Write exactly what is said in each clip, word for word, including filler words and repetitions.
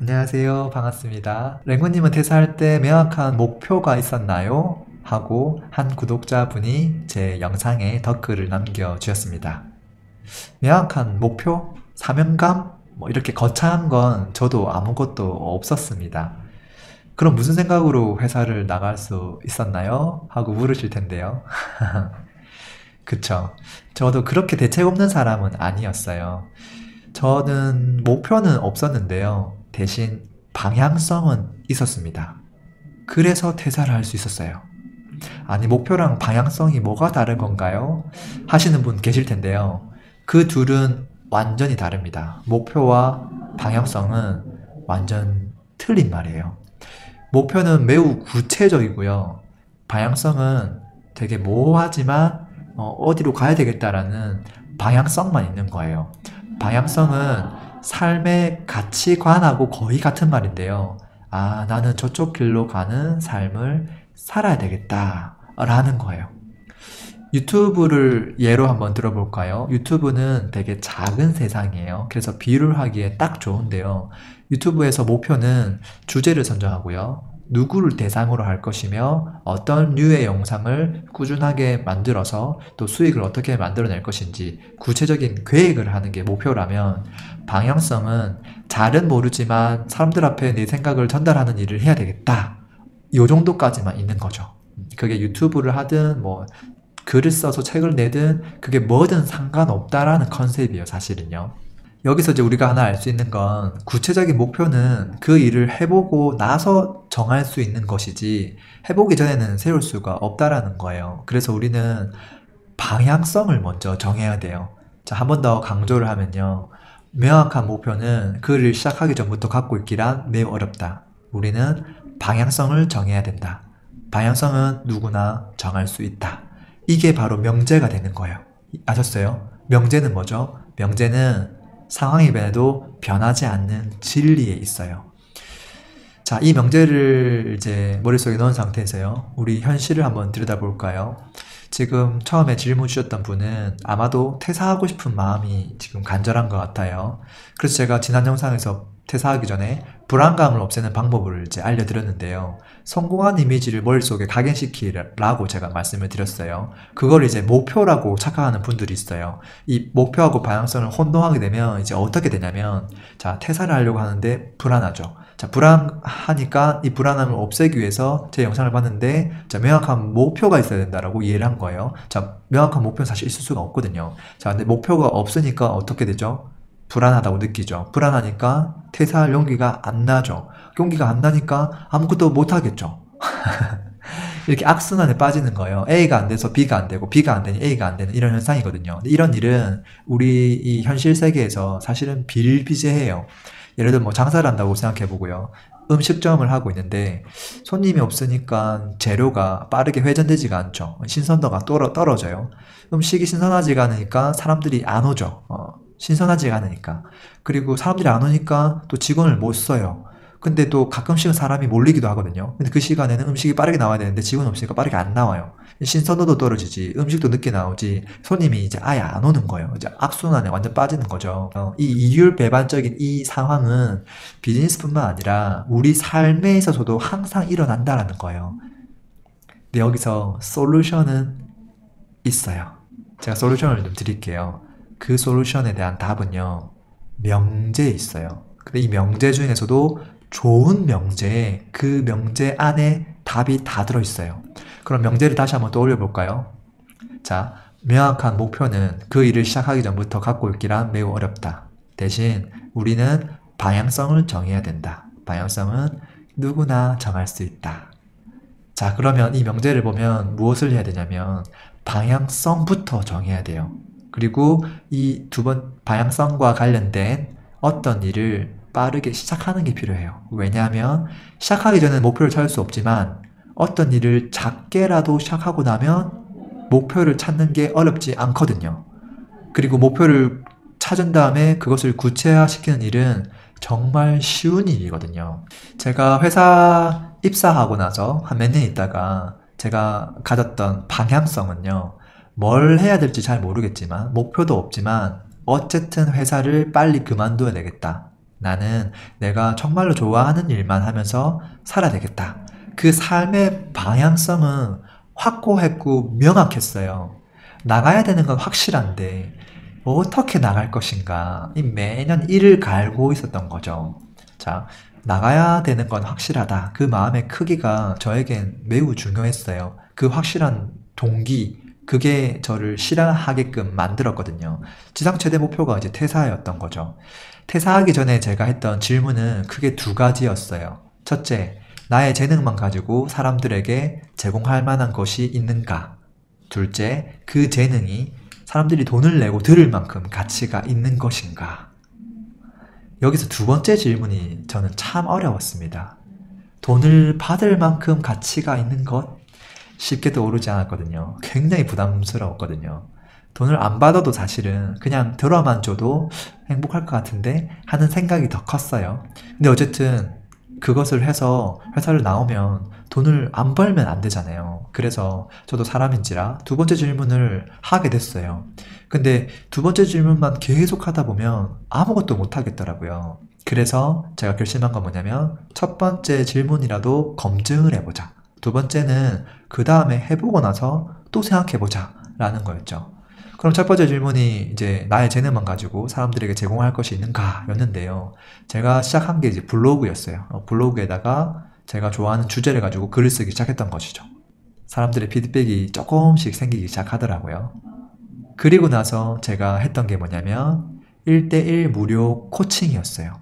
안녕하세요. 반갑습니다. 렘군님은 퇴사할 때 명확한 목표가 있었나요? 하고 한 구독자분이 제 영상에 댓글을 남겨주셨습니다. 명확한 목표? 사명감? 뭐 이렇게 거창한 건 저도 아무것도 없었습니다. 그럼 무슨 생각으로 회사를 나갈 수 있었나요? 하고 물으실 텐데요. 그쵸. 저도 그렇게 대책 없는 사람은 아니었어요. 저는 목표는 없었는데요. 대신 방향성은 있었습니다. 그래서 퇴사를 할 수 있었어요. 아니, 목표랑 방향성이 뭐가 다른 건가요? 하시는 분 계실 텐데요. 그 둘은 완전히 다릅니다. 목표와 방향성은 완전 틀린 말이에요. 목표는 매우 구체적이고요. 방향성은 되게 모호하지만 어, 어디로 가야 되겠다라는 방향성만 있는 거예요. 방향성은 삶의 가치관하고 거의 같은 말인데요. 아, 나는 저쪽 길로 가는 삶을 살아야 되겠다 라는 거예요. 유튜브를 예로 한번 들어볼까요? 유튜브는 되게 작은 세상이에요. 그래서 비유를 하기에 딱 좋은데요. 유튜브에서 목표는 주제를 선정하고요. 누구를 대상으로 할 것이며 어떤 류의 영상을 꾸준하게 만들어서 또 수익을 어떻게 만들어낼 것인지 구체적인 계획을 하는 게 목표라면, 방향성은 잘은 모르지만 사람들 앞에 내 생각을 전달하는 일을 해야 되겠다, 요 정도까지만 있는 거죠. 그게 유튜브를 하든 뭐 글을 써서 책을 내든 그게 뭐든 상관없다라는 컨셉이에요, 사실은요. 여기서 이제 우리가 하나 알 수 있는 건 구체적인 목표는 그 일을 해보고 나서 정할 수 있는 것이지 해보기 전에는 세울 수가 없다라는 거예요. 그래서 우리는 방향성을 먼저 정해야 돼요. 자, 한 번 더 강조를 하면요. 명확한 목표는 그 일을 시작하기 전부터 갖고 있기란 매우 어렵다. 우리는 방향성을 정해야 된다. 방향성은 누구나 정할 수 있다. 이게 바로 명제가 되는 거예요. 아셨어요? 명제는 뭐죠? 명제는 상황이 변해도 변하지 않는 진리에 있어요. 자, 이 명제를 이제 머릿속에 넣은 상태에서요, 우리 현실을 한번 들여다볼까요? 지금 처음에 질문 주셨던 분은 아마도 퇴사하고 싶은 마음이 지금 간절한 것 같아요. 그래서 제가 지난 영상에서 퇴사하기 전에 불안감을 없애는 방법을 이제 알려드렸는데요. 성공한 이미지를 머릿속에 각인시키라고 제가 말씀을 드렸어요. 그걸 이제 목표라고 착각하는 분들이 있어요. 이 목표하고 방향성을 혼동하게 되면 이제 어떻게 되냐면, 자, 퇴사를 하려고 하는데 불안하죠. 자, 불안하니까 이 불안함을 없애기 위해서 제 영상을 봤는데, 자, 명확한 목표가 있어야 된다라고 이해를 한 거예요. 자, 명확한 목표는 사실 있을 수가 없거든요. 자, 근데 목표가 없으니까 어떻게 되죠? 불안하다고 느끼죠. 불안하니까 퇴사할 용기가 안 나죠. 용기가 안 나니까 아무것도 못하겠죠. 이렇게 악순환에 빠지는 거예요. A가 안 돼서 B가 안 되고, B가 안 되니 A가 안 되는 이런 현상이거든요. 근데 이런 일은 우리 이 현실 세계에서 사실은 비일비재해요. 예를 들어 뭐 장사를 한다고 생각해보고요. 음식점을 하고 있는데 손님이 없으니까 재료가 빠르게 회전되지가 않죠. 신선도가 떨어져요. 음식이 신선하지가 않으니까 사람들이 안 오죠. 어. 신선하지가 않으니까. 그리고 사람들이 안 오니까 또 직원을 못 써요. 근데 또 가끔씩은 사람이 몰리기도 하거든요. 근데 그 시간에는 음식이 빠르게 나와야 되는데 직원 없으니까 빠르게 안 나와요. 신선도도 떨어지지, 음식도 늦게 나오지, 손님이 이제 아예 안 오는 거예요. 이제 악순환에 완전 빠지는 거죠. 이 이율배반적인 이 상황은 비즈니스뿐만 아니라 우리 삶에 있어서도 항상 일어난다라는 거예요. 근데 여기서 솔루션은 있어요. 제가 솔루션을 좀 드릴게요. 그 솔루션에 대한 답은요, 명제에 있어요. 근데 이 명제 중에서도 좋은 명제에 그 명제 안에 답이 다 들어있어요. 그럼 명제를 다시 한번 떠올려 볼까요? 자, 명확한 목표는 그 일을 시작하기 전부터 갖고 있기란 매우 어렵다. 대신 우리는 방향성을 정해야 된다. 방향성은 누구나 정할 수 있다. 자, 그러면 이 명제를 보면 무엇을 해야 되냐면 방향성부터 정해야 돼요. 그리고 이 두 번 방향성과 관련된 어떤 일을 빠르게 시작하는 게 필요해요. 왜냐하면 시작하기 전에는 목표를 찾을 수 없지만 어떤 일을 작게라도 시작하고 나면 목표를 찾는 게 어렵지 않거든요. 그리고 목표를 찾은 다음에 그것을 구체화시키는 일은 정말 쉬운 일이거든요. 제가 회사 입사하고 나서 한 몇 년 있다가 제가 가졌던 방향성은요, 뭘 해야 될지 잘 모르겠지만, 목표도 없지만 어쨌든 회사를 빨리 그만둬야 되겠다. 나는 내가 정말로 좋아하는 일만 하면서 살아야 되겠다. 그 삶의 방향성은 확고했고 명확했어요. 나가야 되는 건 확실한데 어떻게 나갈 것인가, 이 매년 이를 갈고 있었던 거죠. 자, 나가야 되는 건 확실하다. 그 마음의 크기가 저에겐 매우 중요했어요. 그 확실한 동기, 그게 저를 실현하게끔 만들었거든요. 지상 최대 목표가 이제 퇴사였던 거죠. 퇴사하기 전에 제가 했던 질문은 크게 두 가지였어요. 첫째, 나의 재능만 가지고 사람들에게 제공할 만한 것이 있는가? 둘째, 그 재능이 사람들이 돈을 내고 들을 만큼 가치가 있는 것인가? 여기서 두 번째 질문이 저는 참 어려웠습니다. 돈을 받을 만큼 가치가 있는 것? 쉽게도 오르지 않았거든요. 굉장히 부담스러웠거든요. 돈을 안 받아도 사실은 그냥 들어만 줘도 행복할 것 같은데 하는 생각이 더 컸어요. 근데 어쨌든 그것을 해서 회사를 나오면 돈을 안 벌면 안 되잖아요. 그래서 저도 사람인지라 두 번째 질문을 하게 됐어요. 근데 두 번째 질문만 계속 하다 보면 아무것도 못 하겠더라고요. 그래서 제가 결심한 건 뭐냐면, 첫 번째 질문이라도 검증을 해보자, 두 번째는 그 다음에 해보고 나서 또 생각해보자 라는 거였죠. 그럼 첫 번째 질문이 이제 나의 재능만 가지고 사람들에게 제공할 것이 있는가 였는데요. 제가 시작한 게 이제 블로그였어요. 블로그에다가 제가 좋아하는 주제를 가지고 글을 쓰기 시작했던 것이죠. 사람들의 피드백이 조금씩 생기기 시작하더라고요. 그리고 나서 제가 했던 게 뭐냐면 일 대일 무료 코칭이었어요.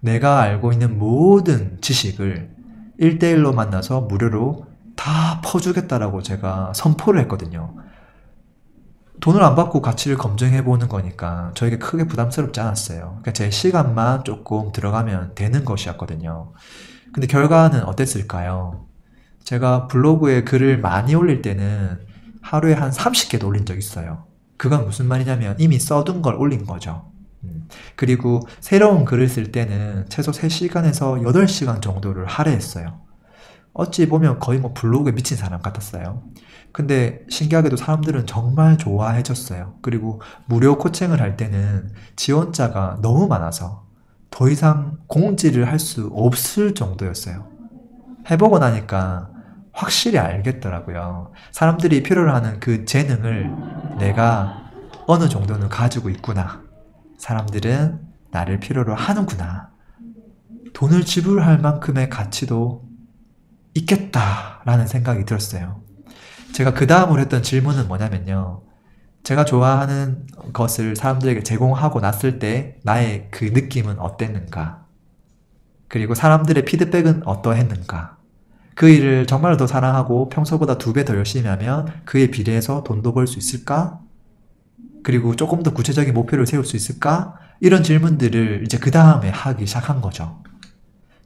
내가 알고 있는 모든 지식을 일 대일로 만나서 무료로 다 퍼주겠다라고 제가 선포를 했거든요. 돈을 안 받고 가치를 검증해보는 거니까 저에게 크게 부담스럽지 않았어요. 그러니까 제 시간만 조금 들어가면 되는 것이었거든요. 근데 결과는 어땠을까요? 제가 블로그에 글을 많이 올릴 때는 하루에 한 삼십 개도 올린 적이 있어요. 그건 무슨 말이냐면 이미 써둔 걸 올린 거죠. 그리고 새로운 글을 쓸 때는 최소 세 시간에서 여덟 시간 정도를 할애했어요. 어찌 보면 거의 뭐 블로그에 미친 사람 같았어요. 근데 신기하게도 사람들은 정말 좋아해줬어요. 그리고 무료 코칭을 할 때는 지원자가 너무 많아서 더 이상 공지를 할 수 없을 정도였어요. 해보고 나니까 확실히 알겠더라고요. 사람들이 필요로 하는 그 재능을 내가 어느 정도는 가지고 있구나, 사람들은 나를 필요로 하는구나, 돈을 지불할 만큼의 가치도 있겠다라는 생각이 들었어요. 제가 그 다음으로 했던 질문은 뭐냐면요, 제가 좋아하는 것을 사람들에게 제공하고 났을 때 나의 그 느낌은 어땠는가, 그리고 사람들의 피드백은 어떠했는가, 그 일을 정말 더 사랑하고 평소보다 두 배 더 열심히 하면 그에 비례해서 돈도 벌 수 있을까? 그리고 조금 더 구체적인 목표를 세울 수 있을까? 이런 질문들을 이제 그 다음에 하기 시작한 거죠.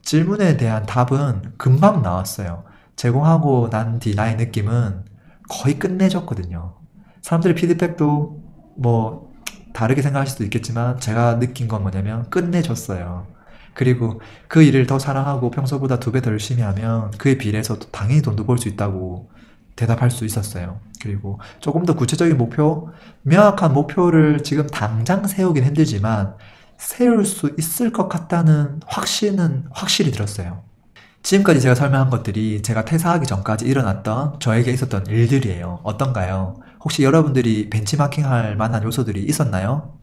질문에 대한 답은 금방 나왔어요. 제공하고 난 뒤 나의 느낌은 거의 끝내줬거든요. 사람들의 피드백도 뭐 다르게 생각할 수도 있겠지만 제가 느낀 건 뭐냐면 끝내줬어요. 그리고 그 일을 더 사랑하고 평소보다 두 배 더 열심히 하면 그에 비례해서 당연히 돈도 벌 수 있다고 대답할 수 있었어요. 그리고 조금 더 구체적인 목표, 명확한 목표를 지금 당장 세우긴 힘들지만 세울 수 있을 것 같다는 확신은 확실히 들었어요. 지금까지 제가 설명한 것들이 제가 퇴사하기 전까지 일어났던 저에게 있었던 일들이에요. 어떤가요? 혹시 여러분들이 벤치마킹할 만한 요소들이 있었나요?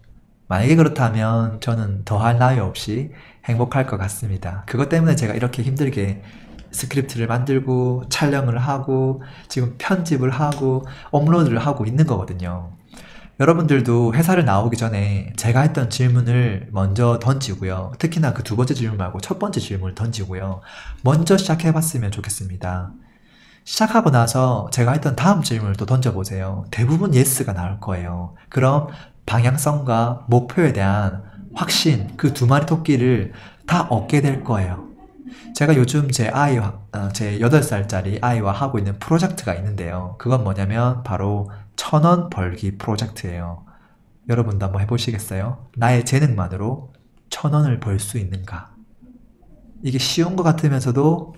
만약에 그렇다면 저는 더할 나위 없이 행복할 것 같습니다. 그것 때문에 제가 이렇게 힘들게 스크립트를 만들고 촬영을 하고 지금 편집을 하고 업로드를 하고 있는 거거든요. 여러분들도 회사를 나오기 전에 제가 했던 질문을 먼저 던지고요, 특히나 그 두 번째 질문 말고 첫 번째 질문을 던지고요, 먼저 시작해 봤으면 좋겠습니다. 시작하고 나서 제가 했던 다음 질문을 또 던져보세요. 대부분 예스가 나올 거예요. 그럼 방향성과 목표에 대한 확신, 그 두 마리 토끼를 다 얻게 될 거예요. 제가 요즘 제 아이와, 제 여덟 살짜리 아이와 하고 있는 프로젝트가 있는데요. 그건 뭐냐면 바로 천 원 벌기 프로젝트예요. 여러분도 한번 해보시겠어요? 나의 재능만으로 천 원을 벌 수 있는가? 이게 쉬운 것 같으면서도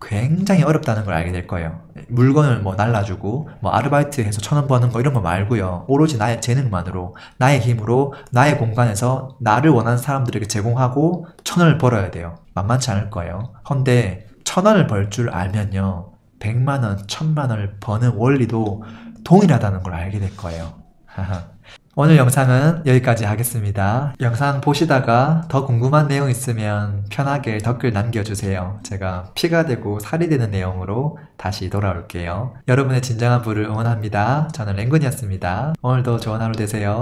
굉장히 어렵다는 걸 알게 될 거예요. 물건을 뭐 날라주고 뭐 아르바이트해서 천 원 버는 거 이런 거 말고요. 오로지 나의 재능만으로 나의 힘으로 나의 공간에서 나를 원하는 사람들에게 제공하고 천 원을 벌어야 돼요. 만만치 않을 거예요. 헌데 천 원을 벌 줄 알면요. 백만 원, 천만 원을 버는 원리도 동일하다는 걸 알게 될 거예요. 오늘 영상은 여기까지 하겠습니다. 영상 보시다가 더 궁금한 내용 있으면 편하게 댓글 남겨주세요. 제가 피가 되고 살이 되는 내용으로 다시 돌아올게요. 여러분의 진정한 부를 응원합니다. 저는 렘군이었습니다. 오늘도 좋은 하루 되세요.